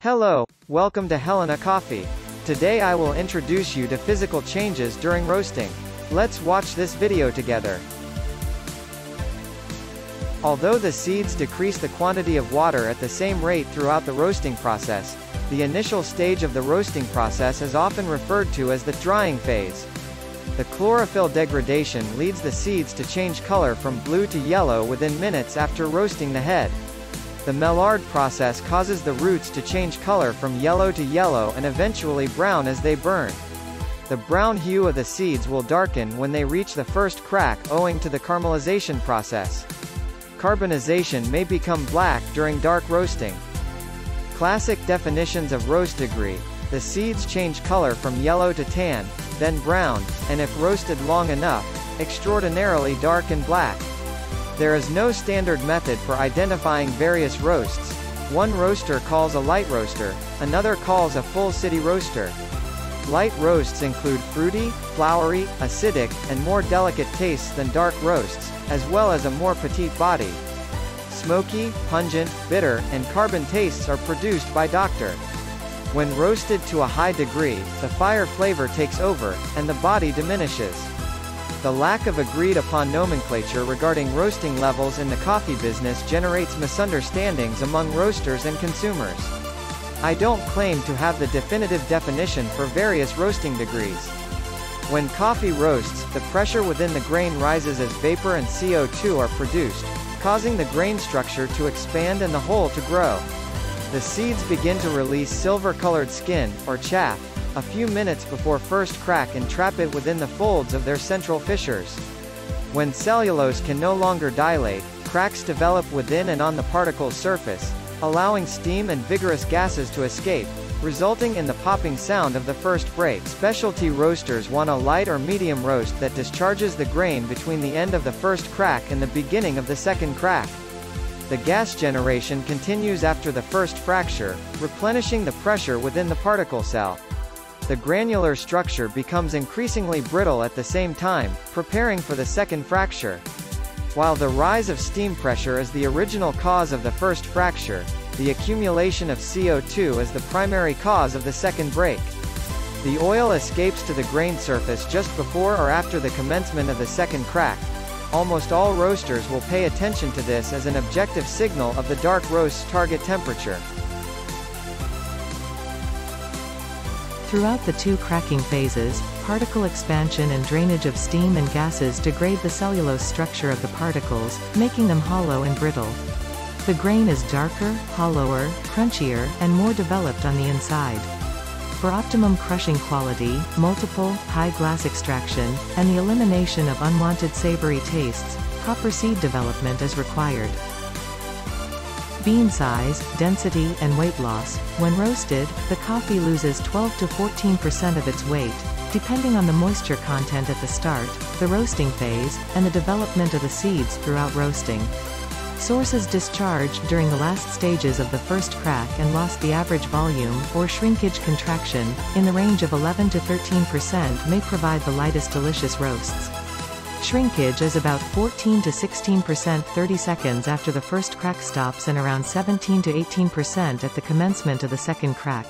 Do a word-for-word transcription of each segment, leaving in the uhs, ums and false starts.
Hello, welcome to Helena Coffee. Today I will introduce you to physical changes during roasting. Let's watch this video together. Although the seeds decrease the quantity of water at the same rate throughout the roasting process, the initial stage of the roasting process is often referred to as the drying phase. The chlorophyll degradation leads the seeds to change color from blue to yellow within minutes after roasting the head. The Maillard process causes the roots to change color from yellow to yellow and eventually brown as they burn. The brown hue of the seeds will darken when they reach the first crack owing to the caramelization process. Carbonization may become black during dark roasting. Classic definitions of roast degree: the seeds change color from yellow to tan, then brown, and if roasted long enough, extraordinarily dark and black. There is no standard method for identifying various roasts. One roaster calls a light roaster, another calls a full city roaster. Light roasts include fruity, flowery, acidic, and more delicate tastes than dark roasts, as well as a more petite body. Smoky, pungent, bitter, and carbon tastes are produced by Doctor When roasted to a high degree, the fire flavor takes over, and the body diminishes. The lack of agreed-upon nomenclature regarding roasting levels in the coffee business generates misunderstandings among roasters and consumers. I don't claim to have the definitive definition for various roasting degrees. When coffee roasts, the pressure within the grain rises as vapor and C O two are produced, causing the grain structure to expand and the whole to grow. The seeds begin to release silver-colored skin, or chaff, a few minutes before first crack and trap it within the folds of their central fissures. When cellulose can no longer dilate, cracks develop within and on the particle's surface, allowing steam and vigorous gases to escape, resulting in the popping sound of the first break. Specialty roasters want a light or medium roast that discharges the grain between the end of the first crack and the beginning of the second crack. The gas generation continues after the first fracture, replenishing the pressure within the particle cell. The granular structure becomes increasingly brittle at the same time, preparing for the second fracture. While the rise of steam pressure is the original cause of the first fracture, the accumulation of C O two is the primary cause of the second break. The oil escapes to the grain surface just before or after the commencement of the second crack. Almost all roasters will pay attention to this as an objective signal of the dark roast's target temperature. Throughout the two cracking phases, particle expansion and drainage of steam and gases degrade the cellulose structure of the particles, making them hollow and brittle. The grain is darker, hollower, crunchier, and more developed on the inside. For optimum crushing quality, multiple, high glass extraction, and the elimination of unwanted savory tastes, proper seed development is required. Bean size, density, and weight loss. When roasted, the coffee loses twelve to fourteen percent of its weight, depending on the moisture content at the start, the roasting phase, and the development of the seeds throughout roasting. Sources discharged during the last stages of the first crack and lost the average volume, or shrinkage contraction, in the range of eleven to thirteen percent may provide the lightest delicious roasts. Shrinkage is about fourteen to sixteen percent thirty seconds after the first crack stops and around seventeen to eighteen percent at the commencement of the second crack.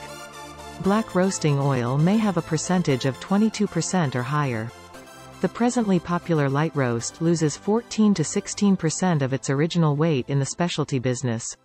Black roasting oil may have a percentage of twenty-two percent or higher. The presently popular light roast loses fourteen to sixteen percent of its original weight in the specialty business.